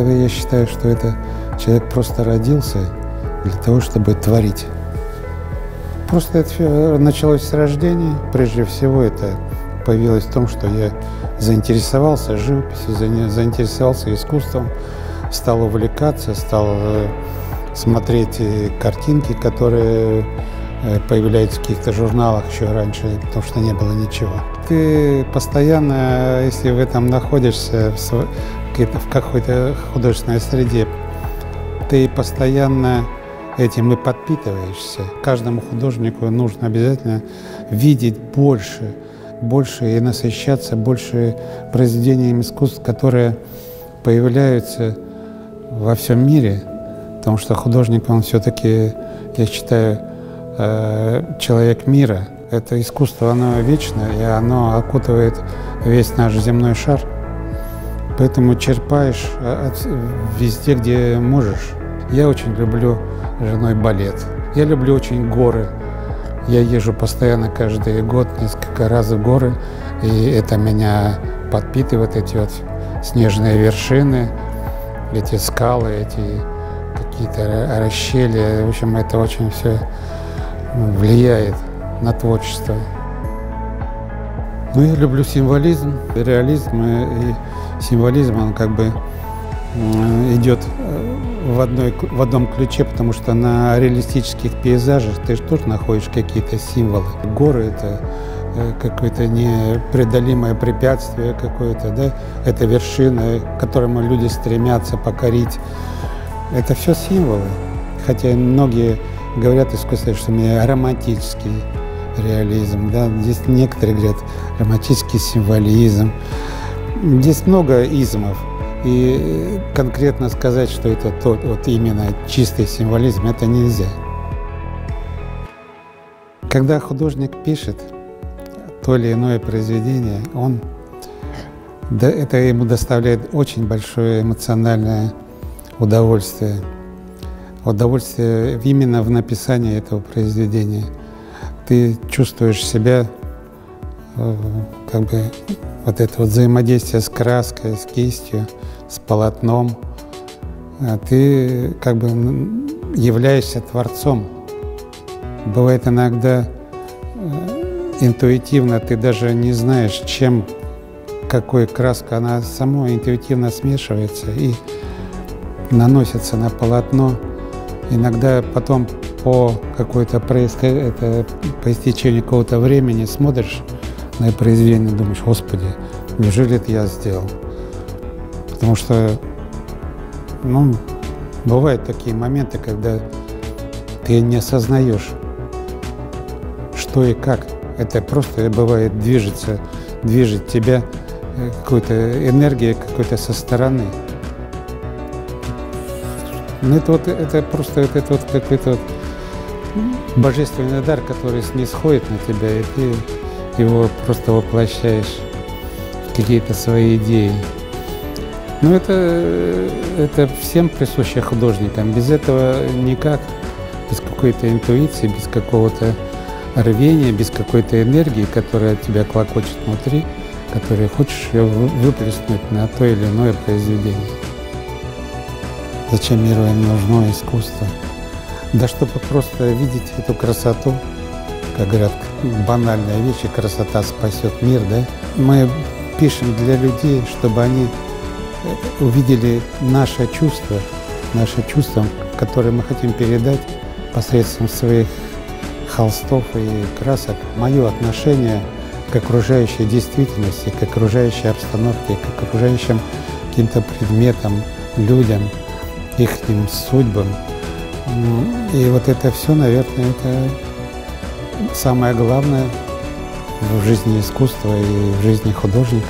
я считаю, что это человек просто родился для того, чтобы творить. Просто это началось с рождения. Прежде всего это появилось в том, что я заинтересовался живописью, заинтересовался искусством, стал увлекаться, стал смотреть картинки, которые появляются в каких-то журналах еще раньше, потому что не было ничего. Ты постоянно, если в этом находишься, в какой-то художественной среде, ты постоянно этим и подпитываешься. Каждому художнику нужно обязательно видеть больше и насыщаться больше произведениями искусств, которые появляются во всем мире, потому что художник, он все-таки, я считаю, человек мира. Это искусство, оно вечно, и оно окутывает весь наш земной шар. Поэтому черпаешь везде, где можешь. Я очень люблю с женой балет. Я люблю очень горы. Я езжу постоянно, каждый год, несколько раз в горы, и это меня подпитывает, эти вот снежные вершины, эти скалы, эти какие-то расщелья. В общем, это очень все влияет на творчество. Ну, я люблю символизм, реализм, и символизм, он как бы идет в одном ключе, потому что на реалистических пейзажах ты же тоже находишь какие-то символы. Горы — это какое-то непреодолимое препятствие какое-то, да? Это вершина, к которому люди стремятся покорить. Это все символы. Хотя многие говорят, искусство, что у меня романтический реализм, да? Здесь некоторые говорят романтический символизм. Здесь много измов. И конкретно сказать, что это тот вот именно чистый символизм, это нельзя. Когда художник пишет то или иное произведение, это ему доставляет очень большое эмоциональное удовольствие. Удовольствие именно в написании этого произведения. Ты чувствуешь себя как бы вот это вот взаимодействие с краской, с кистью, с полотном. Ты как бы являешься творцом. Бывает иногда интуитивно, ты даже не знаешь, чем, какой краска, она сама интуитивно смешивается и наносится на полотно. Иногда потом по какой-то по истечению какого-то времени смотришь на произведение, думаешь: господи, неужели это я сделал? Потому что, ну, бывают такие моменты, когда ты не осознаешь, что и как. Это просто бывает движет тебя какой-то энергией, какой-то со стороны. Ну, это какой-то вот божественный дар, который снисходит на тебя, и ты его просто воплощаешь в какие-то свои идеи. Но это всем присуще художникам. Без этого никак, без какой-то интуиции, без какого-то рвения, без какой-то энергии, которая тебя клокочет внутри, которую хочешь ее выплеснуть на то или иное произведение. Зачем миру нужно искусство? Да чтобы просто видеть эту красоту. Как говорят, банальная вещь, красота спасет мир, да? Мы пишем для людей, чтобы они увидели наше чувство, которое мы хотим передать посредством своих холстов и красок, мое отношение к окружающей действительности, к окружающей обстановке, к окружающим каким-то предметам, людям, их судьбам. И вот это все, наверное, это самое главное в жизни искусства и в жизни художника.